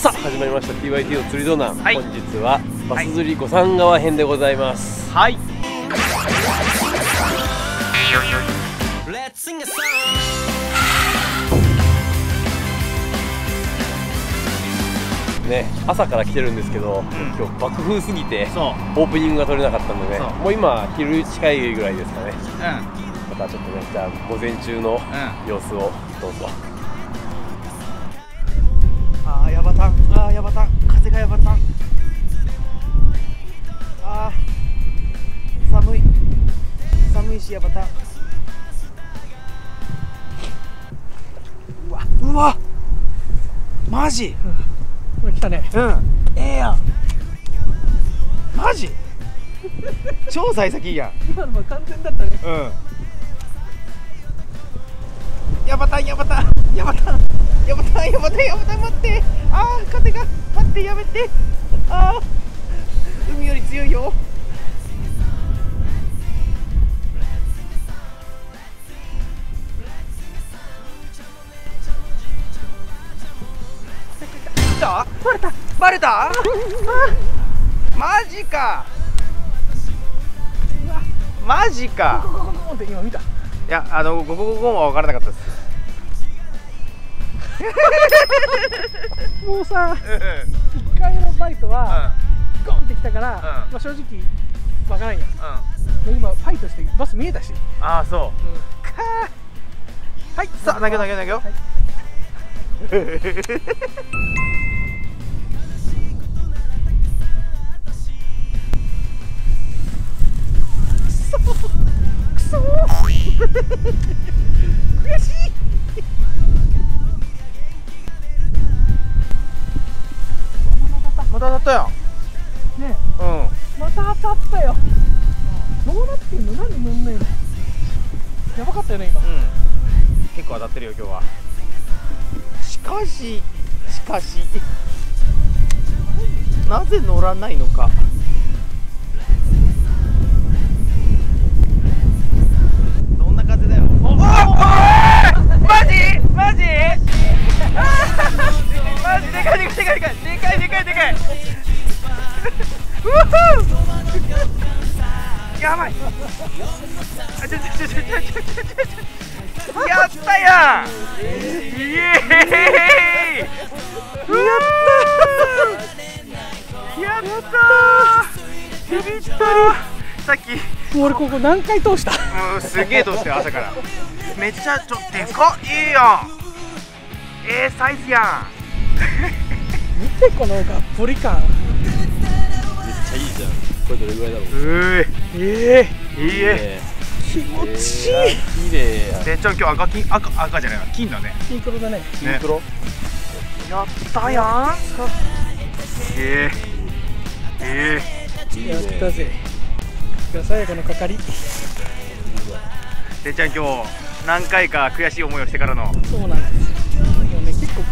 さあ始まりました TYT の釣り道南、はい、本日はバス釣り五山川編でございます。はい、ね、朝から来てるんですけど、今日爆風すぎてオープニングが撮れなかったので、もう今昼近いぐらいですかね、またちょっとね、じゃあ午前中の様子をどうぞ。あー、ヤバタン、あー、ヤバタン、風がヤバタン、あー、寒いしヤバタン、うわマジ、これ来たね。うん。ええやん。マジ？超幸先いいやん。今のは完全だったね。うん。やばたん待って。ああ、風が、待って、やめて。ああ、海より強いよ。バレたマジか、マジか。今見た。いや、ゴゴゴゴは分からなかったですもうさ、1回のバイトはゴンってきたから、まあ正直分からんや。今ファイトしてバス見えたし。ああ、そうか。はい、さあ投げよ。悔しい。また当たったよ。ねえ。うん。また当たったよ。どうなってんの？なんで乗んないの？やばかったよね今。うん。結構当たってるよ今日は。しかしなぜ乗らないのか。でかい。やばい。やったやん。イエーイ。やったー。ビビったー。さっき。俺ここ何回通した？すげえ通したよ朝から。めっちゃちょっとでかいいやん。サイズやん。見てこのがっぽり感、めっちゃいいじゃん。これどれぐらいだろう。いいえ気持ちいい。綺麗や。でちょん今日赤じゃないな、金だね。金黒だね。やったやん。やったぜ。最後のかかりでちゃん今日何回か悔しい思いをしてからの。そうなんです。結構語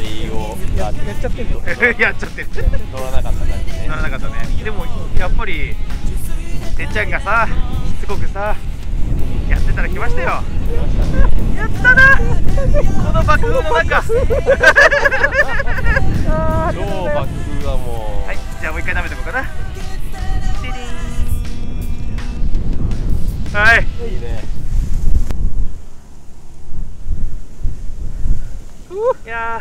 りをやっちゃってる乗らなかったね。でもやっぱりてっちゃんがさ、しつこくさやってたら来ましたよ。やったなこの爆風の中超爆風はもう。はい、じゃあもう一回舐めてこうかな。はい、いいね。いや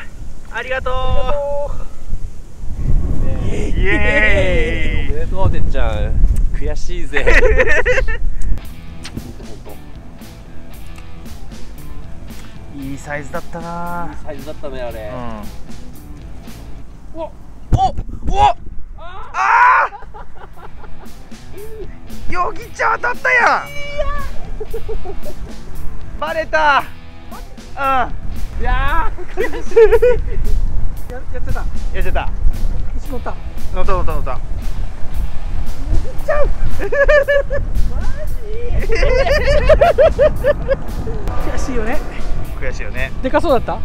ー、ありがとう。イエーイ。おめでとうてっちゃん。悔しいぜ。いいサイズだったな。いいサイズだったねあれ。おっあーよぎっちゃん当たったやん。バレた。いやー悔しい。やってた。乗った。行っちゃう。マジ。悔しいよね。でかそうだった？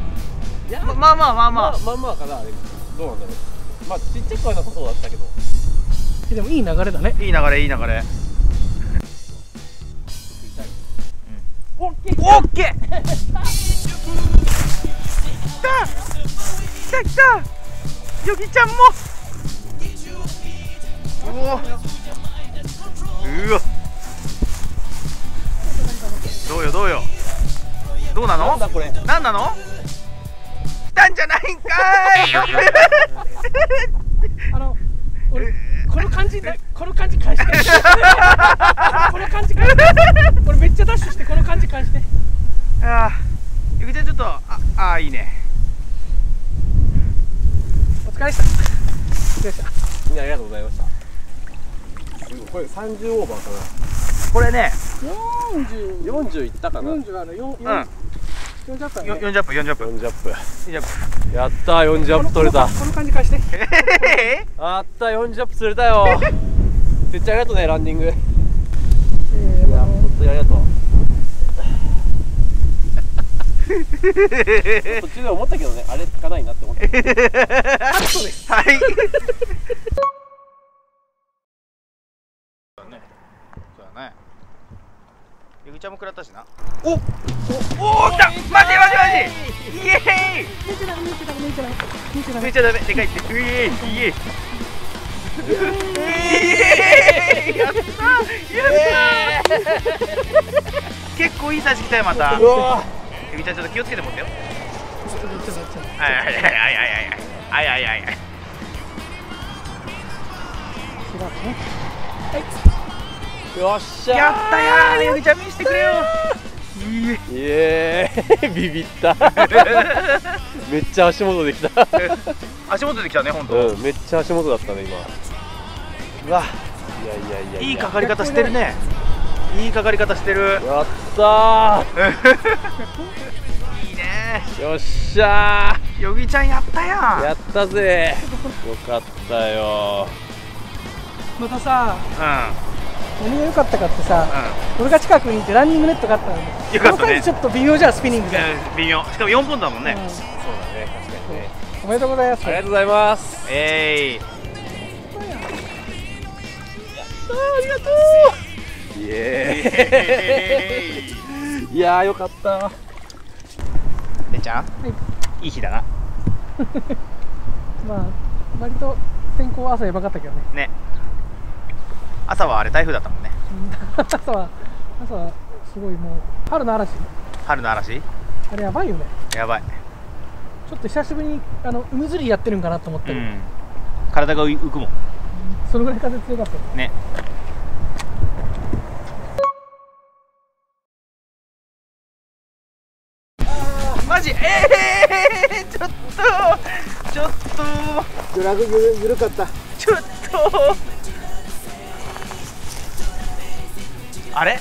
いや、まあかなあれ。どうなんだろう。まあちっちゃくはなさそうだったけど。でもいい流れだね。いい流れ。オッケー。た来た、ヨギちゃんも。おお、うわ、どうよどうよ、どうなの、なんだこれ、なんなの、来たんじゃないんかい。俺この感じ返してこの感じ返して、俺めっちゃダッシュして、この感じ返して。ああ、ゆきちゃんちょっと、ああいいね、お疲れでした。みんなありがとうございました。これ30オーバーかな、これね40いったかな、40あるよ、40アップ、やったー、40アップ取れた。この感じ返して、あったー、40アップ釣れたよ。めっちゃありがとうね、ランディング。本当にありがとう。途中で思ったけどね、あれつかないなって思った。そうです。はい。だね。そうだね。ゆきちゃんも食らったしな。お、お、お、来た。待て。イエーイ。抜いちゃダメ。でかいって。イエーイ。やった。結構いい刺し来たよまた。うわ。ゆきちゃんちょっと気をつけて持ってよ。はい。よっしゃ。やったやー、ゆきちゃん見してくれよ。いえー、ビビった。めっちゃ足元できた。足元できたね、本当。うん、めっちゃ足元だったね今。うわ。いや。いいかかり方してるね。いいかかり方してる。やったー。いいねー。よっしゃー。ヨギちゃんやったやん。やったぜー。よかったよー。またさ、何が良かったかってさ、俺が近くにいてランニングネットがあったので、この回ちょっと微妙じゃん、スピニングじゃん。微妙。しかも4本だもんね。そうだね、確かにね。おめでとうございます。ありがとうございます。ありがとう。いやーよかった。てんちゃん、いい日だな。まあ割と天候は朝やばかったけどね。ね。朝はあれ台風だったもんね。朝はすごい、もう春の嵐。あれやばいよね。やばい。ちょっと久しぶりに海釣りやってるんかなと思ってる。体が浮くもん。そのぐらい風強かった。ね。ちょっとドラグ緩かった。ちょっとあれ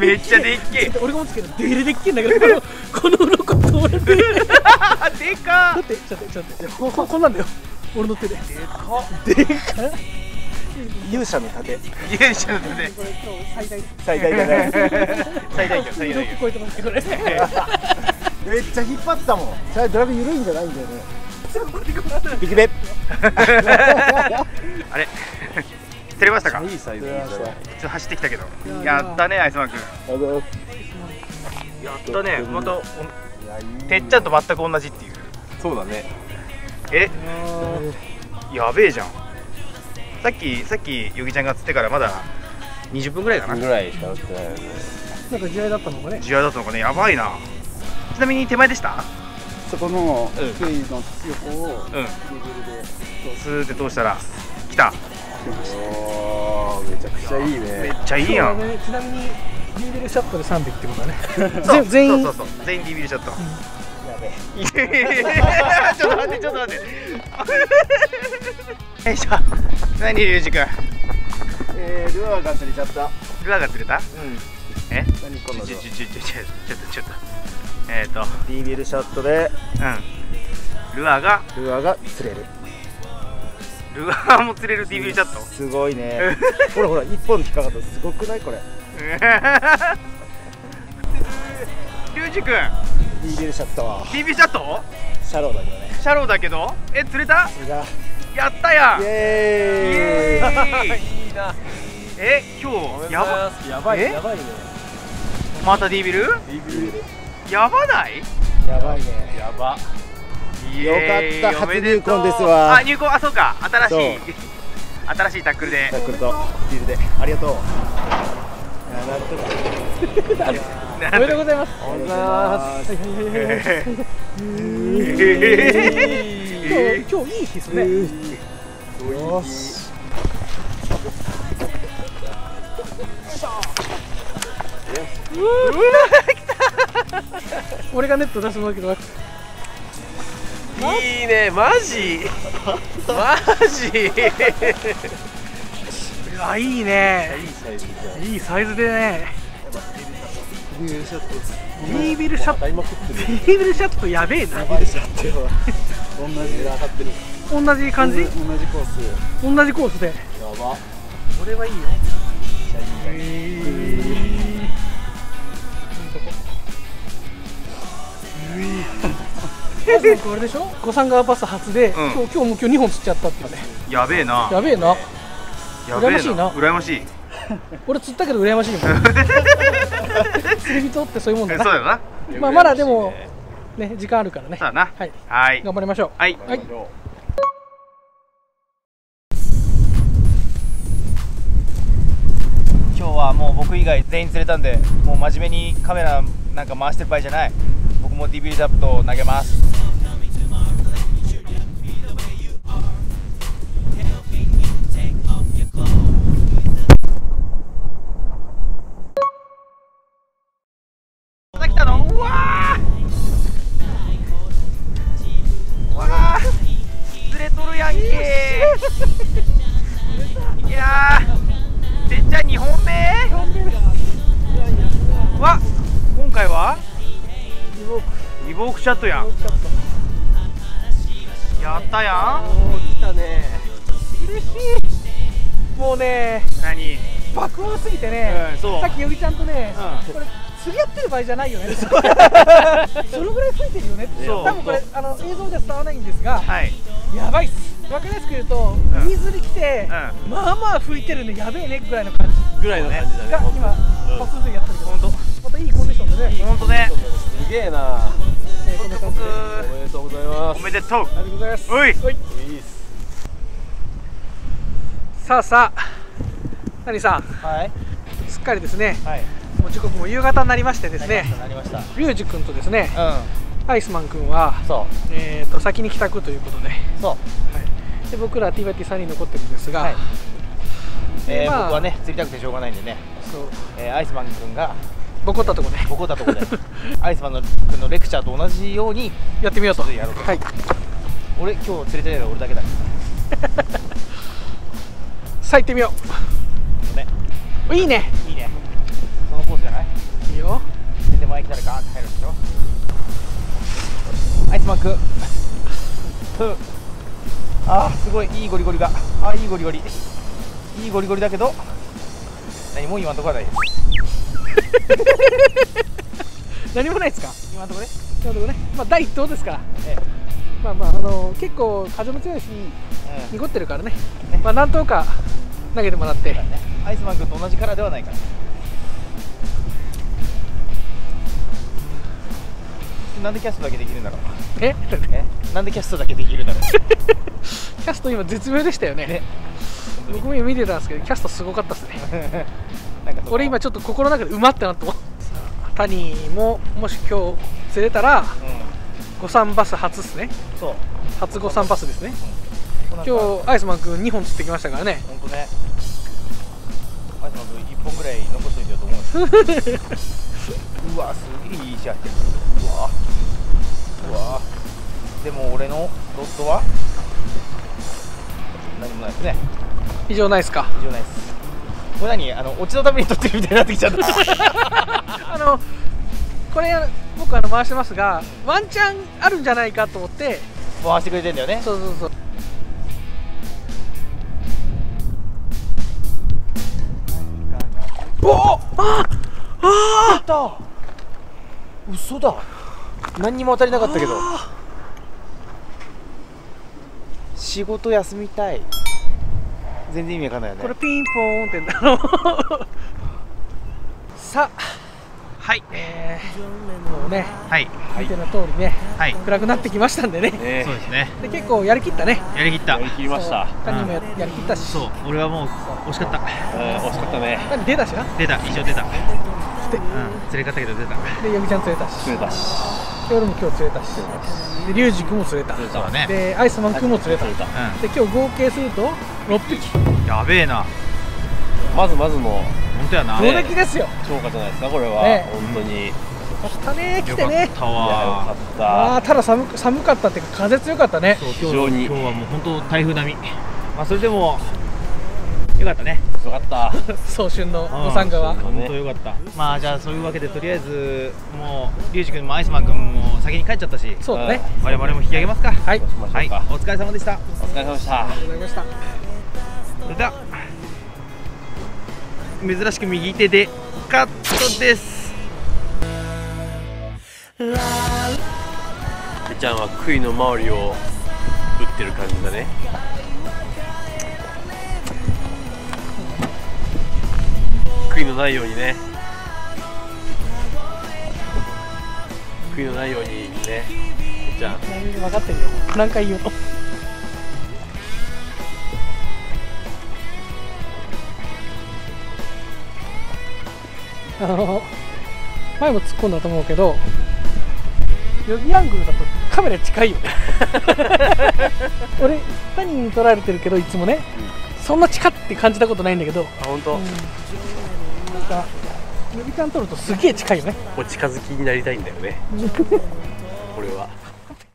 めっちゃでっけえ。俺が持つけどデレでっけえんだけど、この鱗取れてでかっ。だってちょっとこんなんだよ俺の手で。でかっ勇者の盾。これ今日最大だね。めっちゃ引っ張ったもん。それドラグ緩いんじゃないんだよね。ビキベ。あれ釣れましたか。いいサイズ。ちょっと走ってきたけど。やったねアイスマン君。やったね。またてっちゃんと全く同じっていう。そうだね。やべえじゃん。さっきヨギちゃんが釣ってからまだ20分ぐらいかな。ぐらいしか釣ってないよね。なんか地合いだったのかね。地合いだったのかね。やばいな。ちなみに手前でした？そこのクイの横をレベルでスーって通したら来た。おお、めちゃくちゃいいね。めっちゃいいやん。ちなみにディビルシャットで3匹ってことだね。全員ディビルシャット。やべえ。ちょっと待って。よいしょ。何リュウジ君、ルアーが釣れちゃった。ルアーが釣れた。え、何このちょっとビービルショットでルアーが釣れる。ルアーも釣れる。ビービルショットすごいね。ほら1本引っかかった。すごくないこれ。リュウジ君、ビービルショットシャローだけどえ、釣れた。やったやん。イエーイ。いいな。え、今日やばいね。またディビル？ディビルやばない？やばいね。やばよかった、初入魂ですわ。あ、入魂、あ、そうか、新しいタックルで、タックルとディールで、ありがとう。おめでとうございます。おめでとうございます。今日いい日ですね。よし。俺がネット出してもらうけど。いいね、マジマジあ、いいね、いいサイズでね。ビービルシャット、ビービルシャットやべえな。同じ感じ、同じコースで。やば、これはいいよ。あれでしょ、五三川パス初で、今日も2本釣っちゃったっていうね。やべえな。やべえな。羨ましいな。羨ましい。俺釣ったけど羨ましいよ。釣り人ってそういうもんだな。そうだよな。まあまだでもね、時間あるからね。そうだな。はい。頑張りましょう。はい。今日はもう僕以外全員釣れたんで、もう真面目にカメラなんか回してる場合じゃない。僕もディビルシャット投げます。来たの？うわー。わあ。釣れとるやんけ。いやー。てっちゃん2本目？わ、今回は？リボークシャットやん。やったやん。来たね。嬉しい。もうね。何？爆音すぎてね。さっきよぎちゃんとね、これ釣り合ってる場合じゃないよね。そのぐらい吹いてるよね。多分これ映像では伝わらないんですが、やばいっす。わかりやすく言うと、水に来てまあまあ吹いてるね、やべえねぐらいの感じ。ぐらいの感じだね。が今パスの時やってるけど、本当。またいいコンディションでね。本当ね。すげえな。おめでとうございます。おめでとう。ありがとうございます。おい。さあさあ、谷さん。はい。すっかりですね。はい。もう時刻も夕方になりましてですね。なりました。リュウジ君とですね。アイスマン君は。そう。先に帰宅ということで。そう。はい。で、僕らTYT3人残ってるんですが。はい。僕はね、釣りたくてしょうがないんでね。そう。アイスマン君が。ボコったとこね。ボコったとこで。アイスマンのレクチャーと同じようにやってみようと。はい。俺今日釣れてないの俺だけだ。さあ行ってみよう。ね。いいね。いいね。そのコースじゃない？いいよ。で手前来たらガーって入るでしょ。アイスマンくん。ああすごい、いいゴリゴリが。ああいいゴリゴリ。いいゴリゴリだけど。何も今のところはないです。何もないですか今のところね。今のところね、まあ第1投ですから、まあまあ結構風も強いし、濁ってるからね、まあ何投か投げてもらって、アイスマン君と同じカラーではないから、なんでキャストだけできるんだろう。なんでキャストだけできるんだろう。キャスト今絶妙でしたよね。僕も今見てたんですけど、キャストすごかったですね。俺今ちょっと心の中でうまってなって思う。谷ももし今日釣れたら五三バス初ですね。そう初五三バスですね。今日アイスマン君2本釣ってきましたからね。本当ね。アイスマン君1本ぐらい残しといてよと思うんですよ。うわすげえいいじゃん。うわでも俺のロッドは何もないですね。異常ないですか。異常ないです。これ何、オチのために撮ってるみたいになってきちゃった。これ僕回してますが、ワンチャンあるんじゃないかと思って回してくれてんだよね。そうそうそう。おお、ああああ、嘘だ。何にも当たりなかったけど。仕事休みたい。全然意味わかんないよね。これピンポーンってんだろう。さあ、はい、もうね、見ての通りね、暗くなってきましたんでね、そうですね。で、結構やりきったね、やりきった、やりきりました、カニもやりきったし、そう、俺はもう惜しかった、惜しかったね、カニ出たしな、出た、一応出た、釣れかったけど出た、で、ヨギちゃん釣れたし、釣れたし、俺も今日釣れたし、で、リュウジ君も釣れた、で、アイスマン君も釣れた、で、今日合計すると6匹、やべえな、まずまずの。本当やな。上出来ですよ。超過じゃないですかこれは。本当に。来たね来てね。よかったわ。よかった。あ、ただ寒かったっていうか風強かったね。非常に。今日はもう本当台風並み。まあそれでもよかったね。よかった。早春のご参加は。本当よかった。まあじゃあそういうわけでとりあえずもうリュウジ君もアイスマン君も先に帰っちゃったし。そうだね。我々も引き上げますか。はい。はい。お疲れ様でした。お疲れ様でした。ありがとうございました。それでは。珍しく右手でカットです。てっちゃんは杭の周りを打ってる感じだね。杭のないようにね、杭のないようにね、てっちゃん分かってるよ、何回言うの。前も突っ込んだと思うけど、ヨギアングルだとカメラ近いよね。俺他人に撮られてるけどいつもね、そんな近って感じたことないんだけど、あ、本当。なんかヨギちゃん撮るとすげえ近いよね。お近づきになりたいんだよね。これは。